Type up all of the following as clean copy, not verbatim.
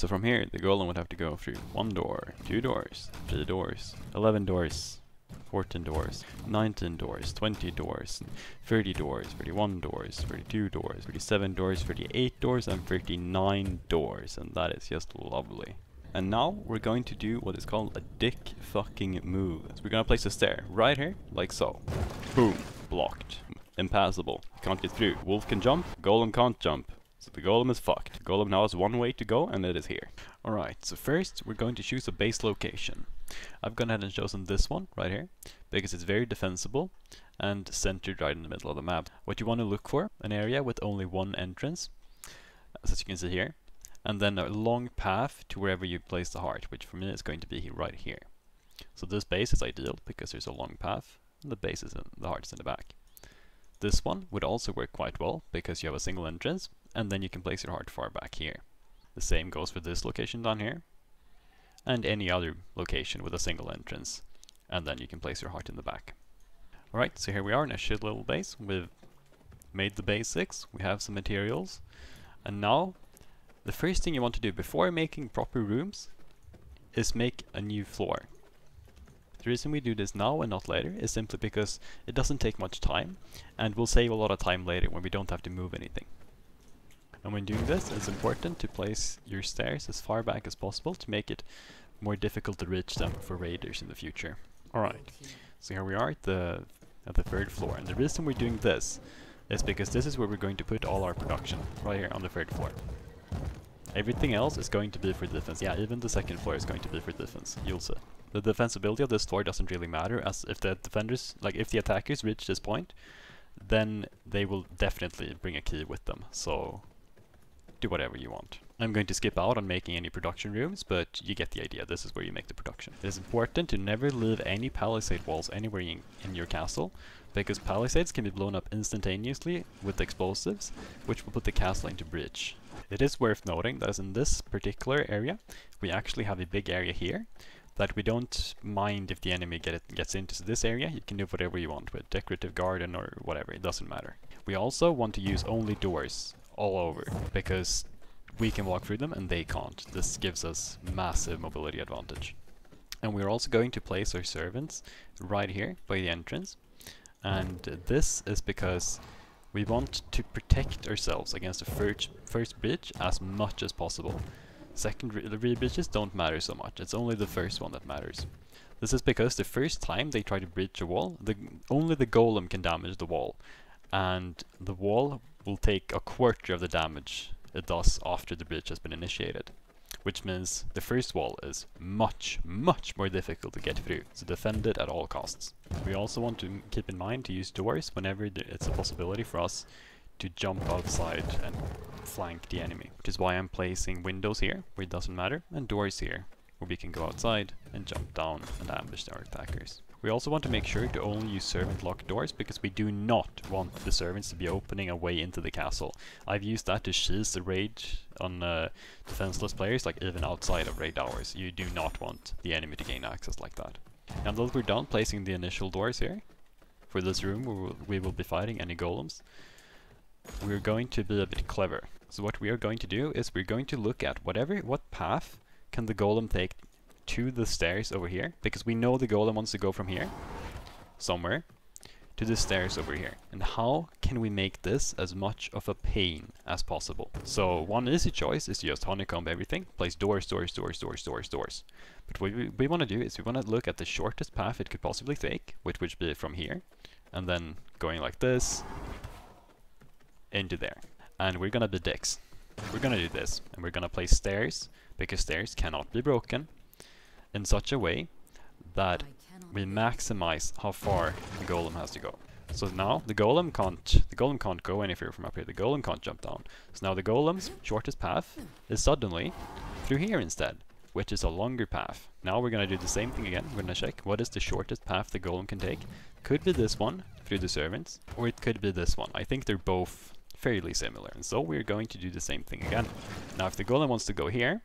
So from here, the golem would have to go through 1 door, 2 doors, 3 doors, 11 doors. 14 doors, 19 doors, 20 doors, 30 doors, 31 doors, 32 doors, 37 doors, 38 doors, and 39 doors, and that is just lovely. And now we're going to do what is called a dick fucking move. So we're gonna place a stair right here, like so. Boom. Blocked. Impassable. Can't get through. Wolf can jump, golem can't jump. So the golem is fucked. The golem now has 1 way to go, and it is here. Alright, so first we're going to choose a base location. I've gone ahead and chosen this one right here, because it's very defensible and centered right in the middle of the map. What you want to look for, an area with only 1 entrance, as you can see here, and then a long path to wherever you place the heart, which for me is going to be right here. So this base is ideal, because there's a long path, and the base is in, the heart is in the back. This one would also work quite well, because you have a single entrance, and then you can place your heart far back here. The same goes for this location down here, and any other location with a single entrance, and then you can place your heart in the back. Alright, so here we are in a shit little base. We've made the basics, we have some materials, and now the first thing you want to do before making proper rooms is make a new floor. The reason we do this now and not later is simply because it doesn't take much time, and we'll save a lot of time later when we don't have to move anything. And when doing this, it's important to place your stairs as far back as possible to make it more difficult to reach them for raiders in the future. Alright, so here we are at the 3rd floor, and the reason we're doing this is because this is where we're going to put all our production, right here on the 3rd floor. Everything else is going to be for defense. Yeah, even the 2nd floor is going to be for defense, you'll see. The defensibility of this floor doesn't really matter, as if the defenders, like if the attackers reach this point, then they will definitely bring a key with them, so do whatever you want. I'm going to skip out on making any production rooms, but you get the idea. This is where you make the production. It is important to never leave any palisade walls anywhere in your castle, because palisades can be blown up instantaneously with explosives, which will put the castle into breach. It is worth noting that as in this particular area, we actually have a big area here that we don't mind if the enemy gets into this area. You can do whatever you want with decorative garden or whatever, it doesn't matter. We also want to use only doors all over, because we can walk through them and they can't. This gives us massive mobility advantage. And we're also going to place our servants right here by the entrance, and this is because we want to protect ourselves against the first breach as much as possible. Secondary breaches don't matter so much, it's only the first one that matters. This is because the first time they try to breach a wall, only the golem can damage the wall, and the wall will take 1/4 of the damage it does after the breach has been initiated, which means the first wall is much, much more difficult to get through, so defend it at all costs. We also want to keep in mind to use doors whenever it's a possibility for us to jump outside and flank the enemy, which is why I'm placing windows here, where it doesn't matter, and doors here, where we can go outside and jump down and ambush our attackers. We also want to make sure to only use servant lock doors, because we do not want the servants to be opening a way into the castle. I've used that to shield the raid on defenseless players, like even outside of raid hours. You do not want the enemy to gain access like that. Now that we're done placing the initial doors here, for this room we will be fighting any golems, we're going to be a bit clever. So what we are going to do is we're going to look at what path can the golem take to the stairs over here, because we know the golem wants to go from here somewhere to the stairs over here, and how can we make this as much of a pain as possible. So one easy choice is to just honeycomb everything, place doors, but what we want to do is we want to look at the shortest path it could possibly take, which would be from here and then going like this into there. And we're gonna be dicks, we're gonna do this, and we're gonna place stairs, because stairs cannot be broken, in such a way that we maximize how far the golem has to go. So now the golem can't go anywhere from up here. The golem can't jump down. So now the golem's shortest path is suddenly through here instead, which is a longer path. Now we're gonna do the same thing again. We're gonna check what is the shortest path the golem can take. Could be this one through the servants, or it could be this one. I think they're both fairly similar, and so we're going to do the same thing again. Now if the golem wants to go here,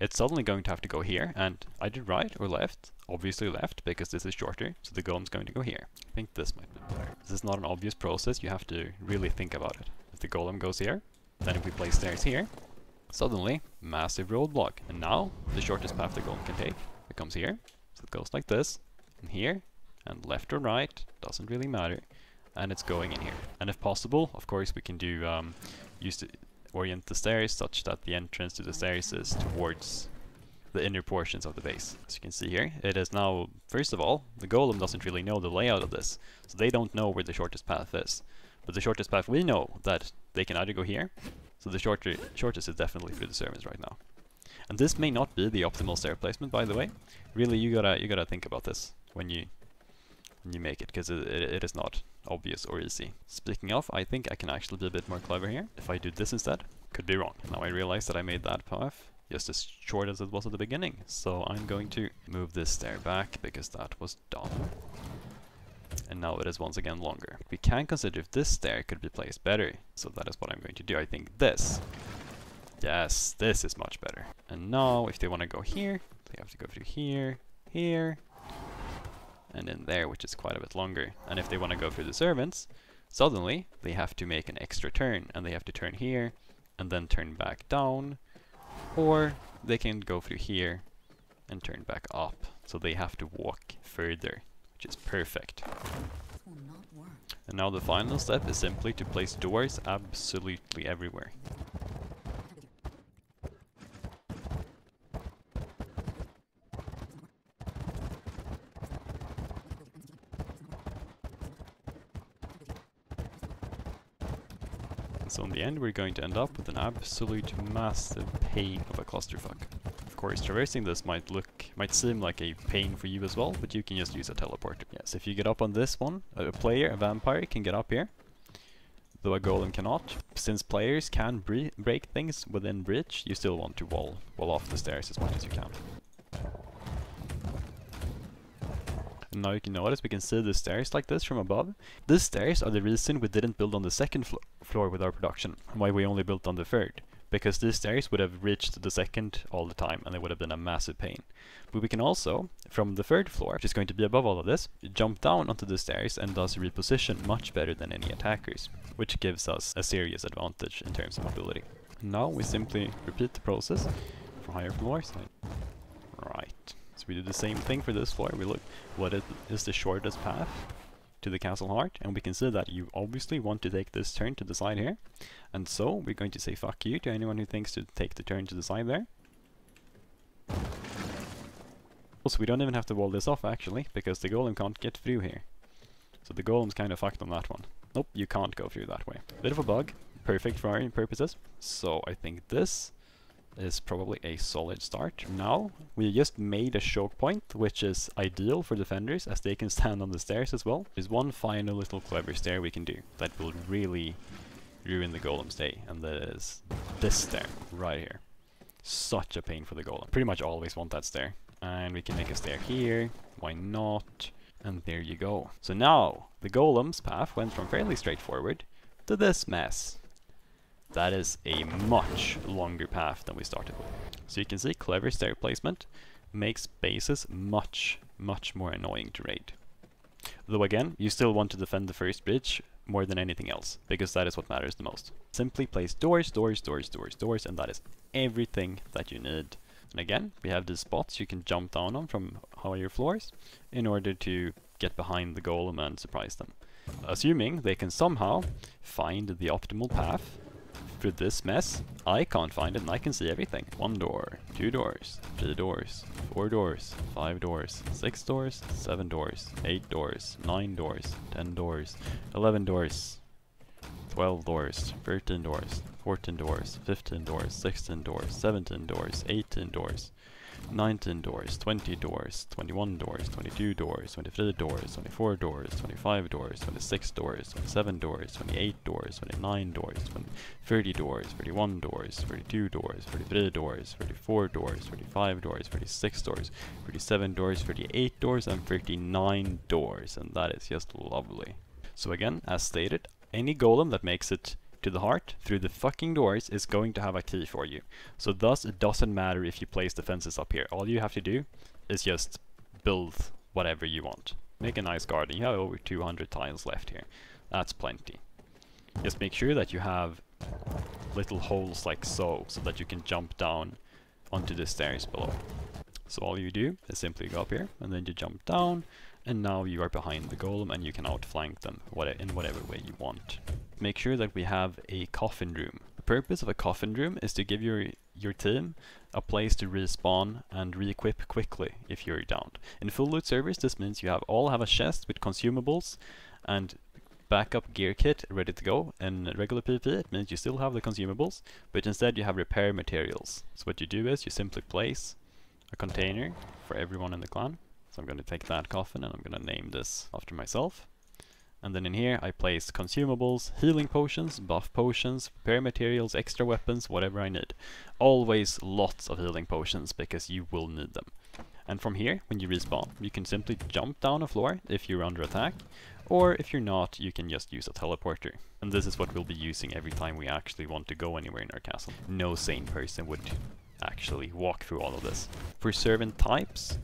it's suddenly going to have to go here, and I did right or left, obviously left, because this is shorter, so the golem's going to go here. I think this might be better. This is not an obvious process, you have to really think about it. If the golem goes here, then if we place stairs here, Suddenly, massive roadblock. And now, the shortest path the golem can take. It comes here, so it goes like this, and here, and left or right, doesn't really matter. And it's going in here. And if possible, of course, we can do use to orient the stairs such that the entrance to the stairs is towards the inner portions of the base. As you can see here, it is now, first of all, the golem doesn't really know the layout of this, so they don't know where the shortest path is. But the shortest path, we know that they can either go here, so the shortest is definitely through the servants right now. And this may not be the optimal stair placement, by the way. Really, you gotta think about this when you make it, because it is not obvious or easy. Speaking of, I think I can actually be a bit more clever here. If I do this instead, could be wrong. Now I realize that I made that path just as short as it was at the beginning. So I'm going to move this stair back because that was dumb. And now it is once again longer. We can consider if this stair could be placed better. So that is what I'm going to do. I think this. Yes, this is much better. And now if they want to go here, they have to go through here, here, and in there, which is quite a bit longer. And if they want to go through the servants, suddenly they have to make an extra turn, and they have to turn here and then turn back down, or they can go through here and turn back up. So they have to walk further, which is perfect. And now the final step is simply to place doors absolutely everywhere. So in the end, we're going to end up with an absolute massive pain of a clusterfuck. Of course, traversing this might seem like a pain for you as well, but you can just use a teleporter. Yes, if you get up on this one, a vampire can get up here, though a golem cannot. Since players can break things within breach, you still want to wall off the stairs as much as you can. Now you can notice we can see the stairs like this from above. These stairs are the reason we didn't build on the second floor with our production, and why we only built on the third. Because these stairs would have reached the second all the time, and it would have been a massive pain. But we can also, from the third floor, which is going to be above all of this, jump down onto the stairs and thus reposition much better than any attackers, which gives us a serious advantage in terms of mobility. Now we simply repeat the process from higher floors. Right. So we do the same thing for this floor. We look what is the shortest path to the castle heart, and we can see that you obviously want to take this turn to the side here. And so we're going to say fuck you to anyone who thinks to take the turn to the side there. Also, we don't even have to wall this off actually, because the golem can't get through here. So the golem's kind of fucked on that one. Nope, you can't go through that way. Bit of a bug, perfect for our own purposes. So I think this is probably a solid start. Now we just made a choke point, which is ideal for defenders as they can stand on the stairs as well. There's one final little clever stair we can do that will really ruin the golem's day, and that is this stair right here. Such a pain for the golem. Pretty much always want that stair. And we can make a stair here, why not? And there you go. So now the golem's path went from fairly straightforward to this mess. That is a much longer path than we started with. So you can see clever stair placement makes bases much, much more annoying to raid. Though again, you still want to defend the first bridge more than anything else, because that is what matters the most. Simply place doors, doors, doors, doors, doors, and that is everything that you need. And again, we have these spots you can jump down on from higher floors in order to get behind the golem and surprise them. Assuming they can somehow find the optimal path through this mess. I can't find it, and I can see everything. 1 door, 2 doors, 3 doors, 4 doors, 5 doors, 6 doors, 7 doors, 8 doors, 9 doors, 10 doors, 11 doors, 12 doors, 13 doors, 14 doors, 15 doors, 16 doors, 17 doors, 18 doors, 19 doors, 20 doors, 21 doors, 22 doors, 23 doors, 24 doors, 25 doors, 26 doors, 27 doors, 28 doors, 29 doors, 30 doors, 31 doors, 32 doors, 33 doors, 34 doors, 35 doors, 36 doors, 37 doors, 38 doors, and 39 doors, and that is just lovely. So again, as stated, any golem that makes it to the heart through the fucking doors is going to have a key for you. So thus it doesn't matter if you place the fences up here. All you have to do is just build whatever you want. Make a nice garden. You have over 200 tiles left here. That's plenty. Just make sure that you have little holes like so, so that you can jump down onto the stairs below. So all you do is simply go up here, and then you jump down, and now you are behind the golem and you can outflank them in whatever way you want. Make sure that we have a coffin room. The purpose of a coffin room is to give your team a place to respawn and re-equip quickly if you're down. In full loot servers, this means you all have a chest with consumables and backup gear kit ready to go. In regular PvP, it means you still have the consumables, but instead you have repair materials. So what you do is you simply place a container for everyone in the clan. So I'm going to take that coffin and I'm going to name this after myself. And then in here I place consumables, healing potions, buff potions, repair materials, extra weapons, whatever I need. Always lots of healing potions because you will need them. And from here, when you respawn, you can simply jump down a floor if you're under attack, or if you're not, you can just use a teleporter. And this is what we'll be using every time we actually want to go anywhere in our castle. No sane person would actually walk through all of this. For servant types,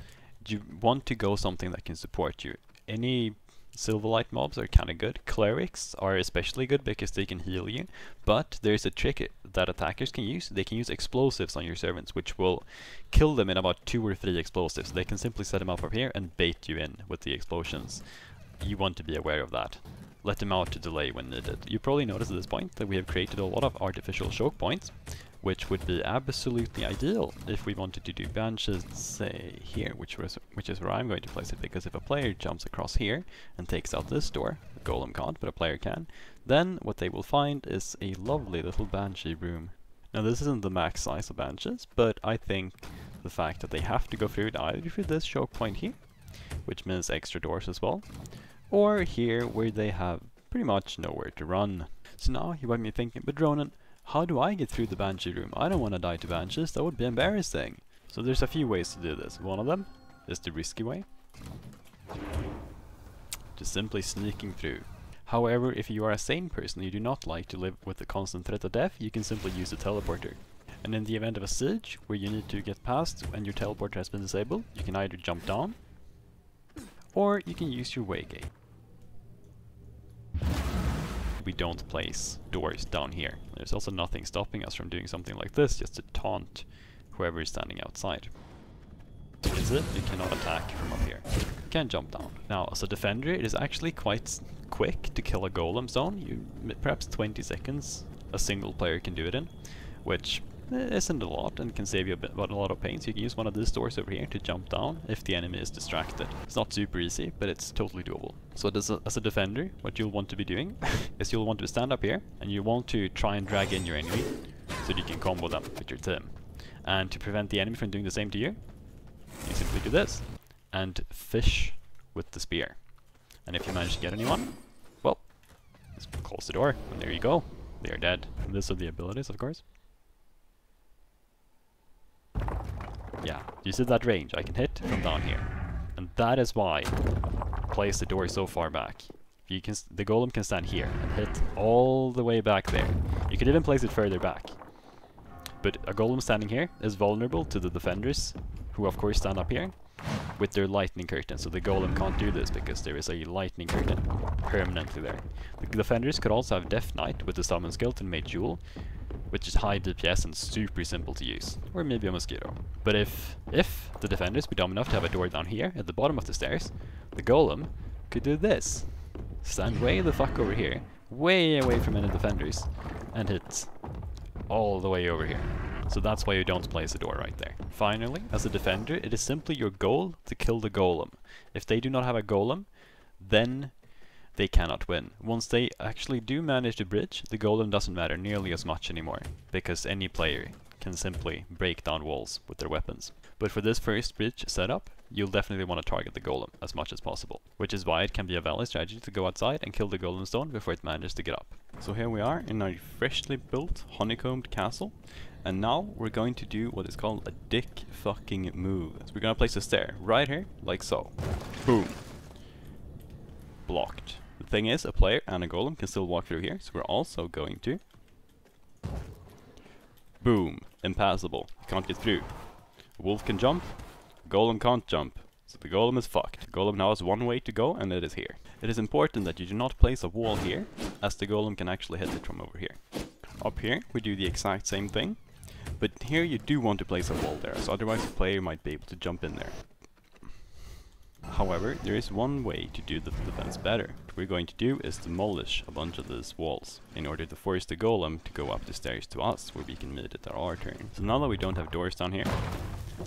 you want to go something that can support you. Any Silverlight mobs are kind of good. Clerics are especially good because they can heal you, but there's a trick that attackers can use. They can use explosives on your servants, which will kill them in about 2 or 3 explosives. They can simply set them up here and bait you in with the explosions. You want to be aware of that. Let them out to delay when needed. You probably noticed at this point that we have created a lot of artificial choke points, which would be absolutely ideal if we wanted to do banshees, say here, which is where I'm going to place it, because if a player jumps across here and takes out this door, the golem can't, but a player can, then what they will find is a lovely little banshee room. Now this isn't the max size of banshees, but I think the fact that they have to go through it either through this choke point here, which means extra doors as well, or here where they have pretty much nowhere to run. So now you might be thinking, but Rhonen, how do I get through the banshee room? I don't want to die to banshees, that would be embarrassing. So there's a few ways to do this. One of them is the risky way, just simply sneaking through. However, if you are a sane person, you do not like to live with the constant threat of death, you can simply use a teleporter. And in the event of a siege where you need to get past and your teleporter has been disabled, you can either jump down or you can use your way gate. We don't place doors down here. There's also nothing stopping us from doing something like this, just to taunt whoever is standing outside. That's it, you cannot attack from up here. You can jump down. Now, as a defender, it is actually quite quick to kill a golem zone. Perhaps 20 seconds a single player can do it in, which isn't a lot and can save you a lot of pain. So you can use one of these doors over here to jump down if the enemy is distracted. It's not super easy, but it's totally doable. So as a defender, what you'll want to be doing is you'll want to stand up here and you want to try and drag in your enemy so that you can combo them with your team. And to prevent the enemy from doing the same to you, you simply do this and fish with the spear. And if you manage to get anyone, well, just close the door and there you go. They are dead. And these are the abilities, of course. Yeah, you see that range? I can hit from down here. And that is why I place the door so far back. You can the golem can stand here and hit all the way back there. You could even place it further back. But a golem standing here is vulnerable to the defenders, who of course stand up here, with their lightning curtain. So the golem can't do this because there is a lightning curtain permanently there. The defenders could also have Death Knight with the summon skeleton made jewel, which is high DPS and super simple to use, or maybe a mosquito. But if the defenders were dumb enough to have a door down here at the bottom of the stairs, the golem could do this. Stand way the fuck over here, way away from any defenders, and hit all the way over here. So that's why you don't place a door right there. Finally, as a defender, it is simply your goal to kill the golem. If they do not have a golem, then they cannot win. Once they actually do manage to bridge, the golem doesn't matter nearly as much anymore, because any player can simply break down walls with their weapons. But for this first bridge setup, you'll definitely want to target the golem as much as possible, which is why it can be a valid strategy to go outside and kill the golem stone before it manages to get up. So here we are in our freshly built honeycombed castle, and now we're going to do what is called a dick fucking move. So we're gonna place a stair right here, like so. Boom. Blocked. The thing is, a player and a golem can still walk through here, so we're also going to... Boom! Impassable. Can't get through. A wolf can jump, a golem can't jump. So the golem is fucked. The golem now has one way to go, and it is here. It is important that you do not place a wall here, as the golem can actually hit it from over here. Up here, we do the exact same thing, but here you do want to place a wall there, so otherwise the player might be able to jump in there. However, there is one way to do the defense better. What we're going to do is demolish a bunch of these walls in order to force the golem to go up the stairs to us, where we can meet it at our turn. So now that we don't have doors down here,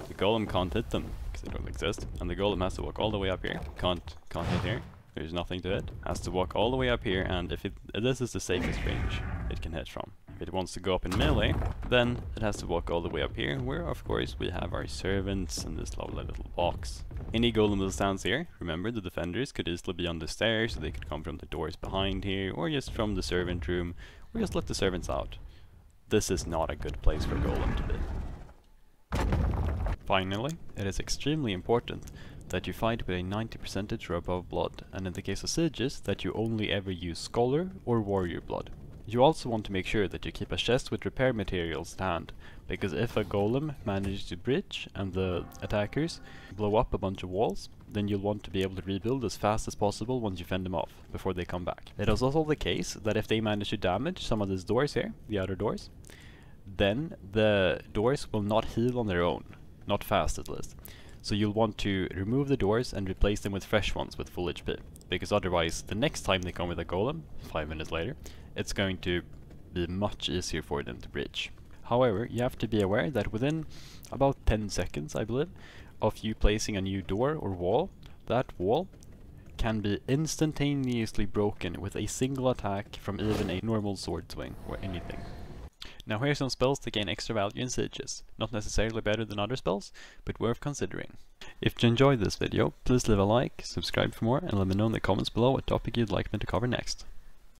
the golem can't hit them, because they don't exist, and the golem has to walk all the way up here. Can't hit here, there's nothing to hit. Has to walk all the way up here, and if it, this is the safest range it can hit from. If it wants to go up in melee, then it has to walk all the way up here, where of course we have our servants in this lovely little box. Any golem that stands here, remember the defenders could easily be on the stairs, so they could come from the doors behind here, or just from the servant room, or just let the servants out. This is not a good place for a golem to be. Finally, it is extremely important that you fight with a 90% or above blood, and in the case of sieges, that you only ever use scholar or warrior blood. You also want to make sure that you keep a chest with repair materials at hand, because if a golem manages to breach and the attackers blow up a bunch of walls, then you'll want to be able to rebuild as fast as possible once you fend them off, before they come back. It is also the case that if they manage to damage some of these doors here, the outer doors, then the doors will not heal on their own, not fast at least. So you'll want to remove the doors and replace them with fresh ones with full HP, because otherwise the next time they come with a golem, 5 minutes later, it's going to be much easier for them to breach. However, you have to be aware that within about 10 seconds, I believe, of you placing a new door or wall, that wall can be instantaneously broken with a single attack from even a normal sword swing or anything. Now here are some spells to gain extra value in sieges. Not necessarily better than other spells, but worth considering. If you enjoyed this video, please leave a like, subscribe for more, and let me know in the comments below what topic you'd like me to cover next.